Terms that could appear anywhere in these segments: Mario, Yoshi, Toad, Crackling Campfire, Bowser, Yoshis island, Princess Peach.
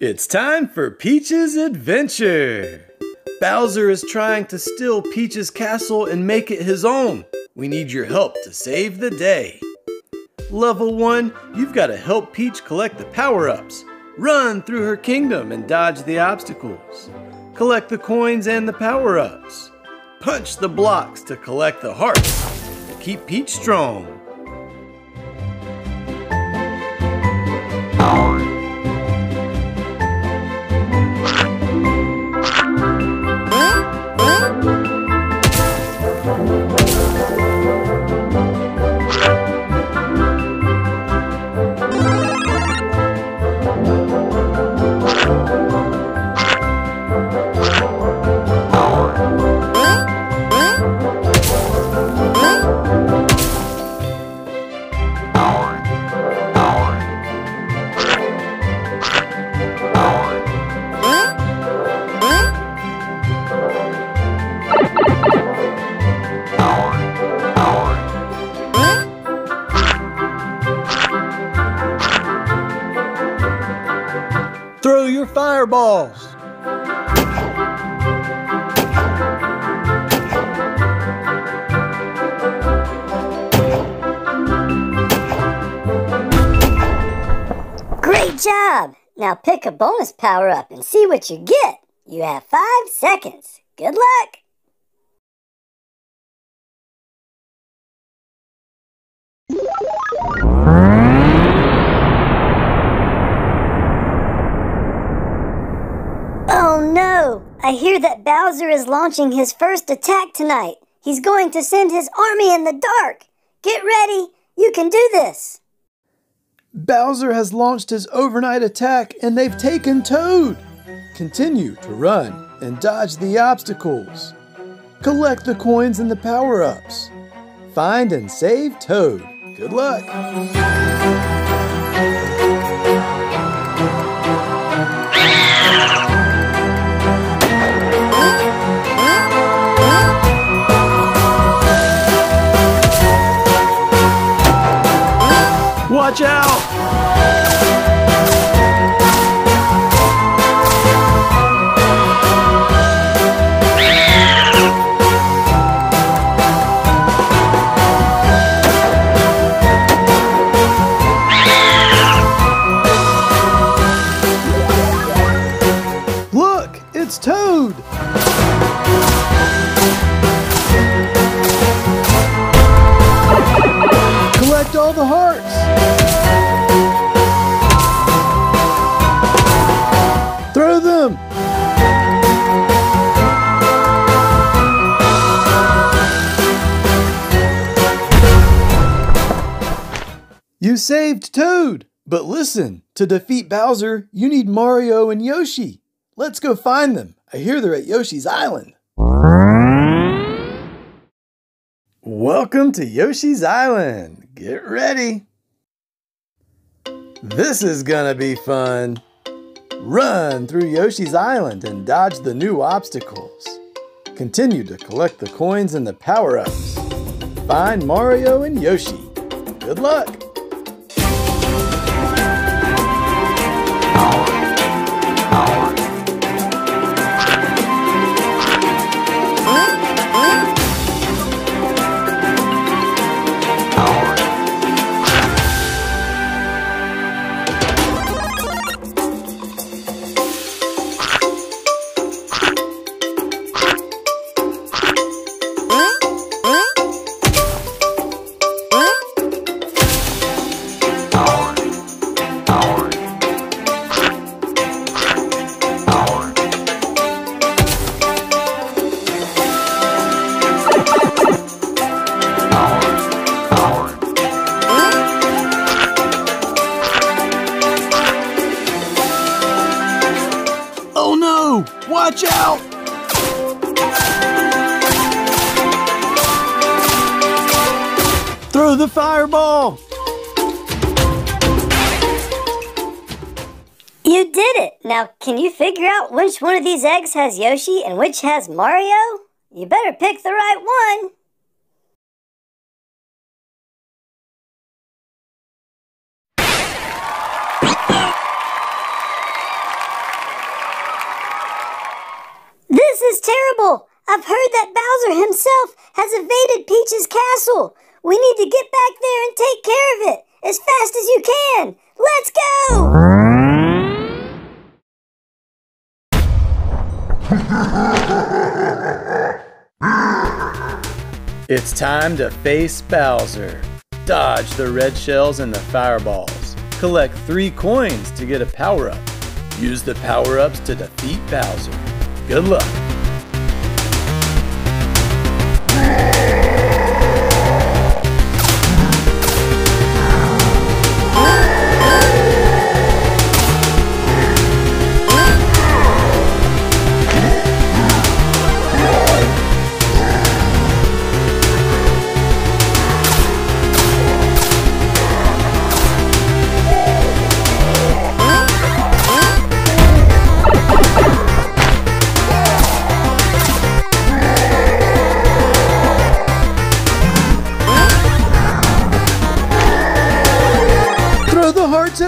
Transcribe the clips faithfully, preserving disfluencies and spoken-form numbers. It's time for Peach's adventure! Bowser is trying to steal Peach's castle and make it his own. We need your help to save the day. Level one, you've got to help Peach collect the power-ups. Run through her kingdom and dodge the obstacles. Collect the coins and the power-ups. Punch the blocks to collect the hearts. Keep Peach strong. Throw your fireballs. Great job! Now pick a bonus power-up and see what you get. You have five seconds. Good luck! Oh no! I hear that Bowser is launching his first attack tonight. He's going to send his army in the dark. Get ready! You can do this! Bowser has launched his overnight attack and they've taken Toad! Continue to run and dodge the obstacles. Collect the coins and the power-ups. Find and save Toad. Good luck! Watch out! Look, it's Toad! Collect all the hearts! Throw them! You saved Toad! But listen, to defeat Bowser, you need Mario and Yoshi. Let's go find them. I hear they're at Yoshi's Island. Welcome to Yoshi's Island. Get ready. This is gonna be fun. Run through Yoshi's Island and dodge the new obstacles. Continue to collect the coins and the power-ups. Find Mario and Yoshi. Good luck! Watch out! Throw the fireball! You did it! Now, can you figure out which one of these eggs has Yoshi and which has Mario? You better pick the right one! I've heard that Bowser himself has evaded Peach's castle. We need to get back there and take care of it as fast as you can. Let's go! It's time to face Bowser. Dodge the red shells and the fireballs. Collect three coins to get a power-up. Use the power-ups to defeat Bowser. Good luck.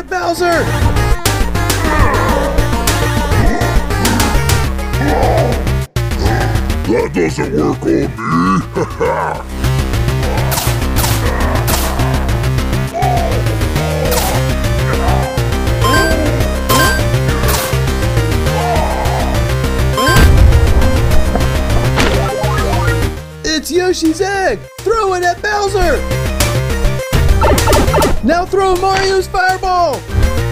Bowser! That doesn't work on me! It's Yoshi's egg! Throw it at Bowser! Now throw Mario's fireball!